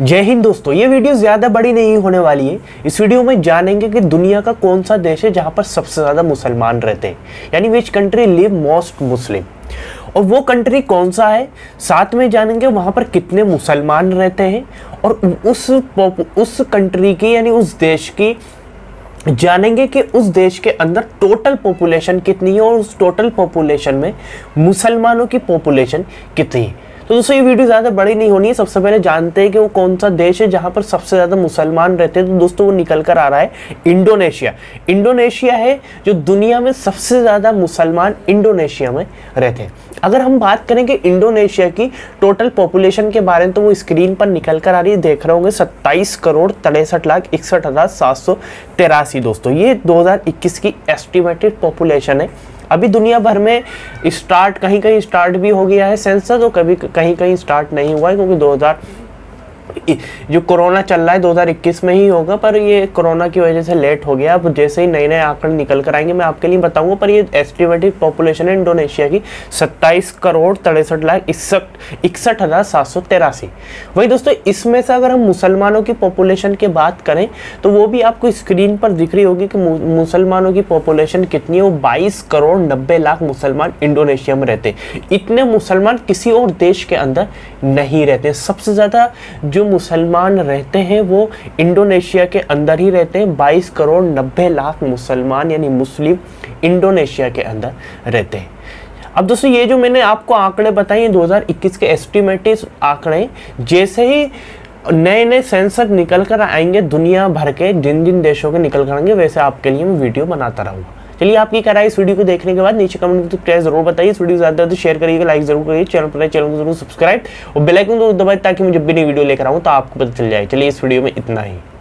जय हिंद दोस्तों, ये वीडियो ज़्यादा बड़ी नहीं होने वाली है। इस वीडियो में जानेंगे कि दुनिया का कौन सा देश है जहाँ पर सबसे ज़्यादा मुसलमान रहते हैं, यानी which country live most Muslim, और वो कंट्री कौन सा है। साथ में जानेंगे वहाँ पर कितने मुसलमान रहते हैं और उस कंट्री की यानी उस देश की जानेंगे कि उस देश के अंदर टोटल पॉपुलेशन कितनी है और उस टोटल पॉपुलेशन में मुसलमानों की पॉपुलेशन कितनी है। तो दोस्तों ये वीडियो ज़्यादा बड़ी नहीं होनी है। सबसे पहले जानते हैं कि वो कौन सा देश है जहाँ पर सबसे ज़्यादा मुसलमान रहते हैं। तो दोस्तों वो निकल कर आ रहा है इंडोनेशिया। इंडोनेशिया है जो दुनिया में सबसे ज़्यादा मुसलमान इंडोनेशिया में रहते हैं। अगर हम बात करें कि इंडोनेशिया की टोटल पॉपुलेशन के बारे में, तो वो स्क्रीन पर निकल कर आ रही है, देख रहे होंगे 27,63,61,783। दोस्तों ये 2021 की एस्टिमेटेड पॉपुलेशन है। अभी दुनिया भर में स्टार्ट कहीं कहीं स्टार्ट भी हो गया है सेंसस, तो कभी कहीं कहीं स्टार्ट नहीं हुआ है क्योंकि 2000 जो कोरोना चल रहा है 2021 में ही होगा, पर ये कोरोना की वजह से लेट हो गया। अब जैसे ही नए नए आंकड़े निकल कर आएंगे मैं आपके लिए बताऊंगा, पर ये एस्टिमेटेड पॉपुलेशन है इंडोनेशिया की 27,63,61,783। वही दोस्तों इसमें से अगर हम मुसलमानों की पॉपुलेशन की बात करें तो वो भी आपको स्क्रीन पर दिख रही होगी कि मुसलमानों की पॉपुलेशन कितनी है। वो 22,90,00,000 मुसलमान इंडोनेशिया में रहते हैं। इतने मुसलमान किसी और देश के अंदर नहीं रहते। सबसे ज़्यादा जो मुसलमान रहते हैं वो इंडोनेशिया के अंदर ही रहते हैं। 22,90,00,000 मुसलमान यानी मुस्लिम इंडोनेशिया के अंदर रहते हैं। अब दोस्तों ये जो मैंने आपको आंकड़े बताए 2021 के एस्टिमेटेड आंकड़े, जैसे ही नए नए सेंसस निकल कर आएंगे दुनिया भर के, जिन जिन देशों के निकल कर आएंगे वैसे आपके लिए मैं वीडियो बनाता रहूँगा। चलिए आपकी क्या राय इस वीडियो को देखने के बाद नीचे कमेंट में तो जरूर बताइए। इस वीडियो ज़्यादा तो शेयर करिएगा, लाइक जरूर करिए, चैनल को जरूर सब्सक्राइब और बेल आइकन को दबाएं ताकि मुझे जब भी नई वीडियो लेकर आऊँ तो आपको पता चल जाए। चलिए इस वीडियो में इतना ही।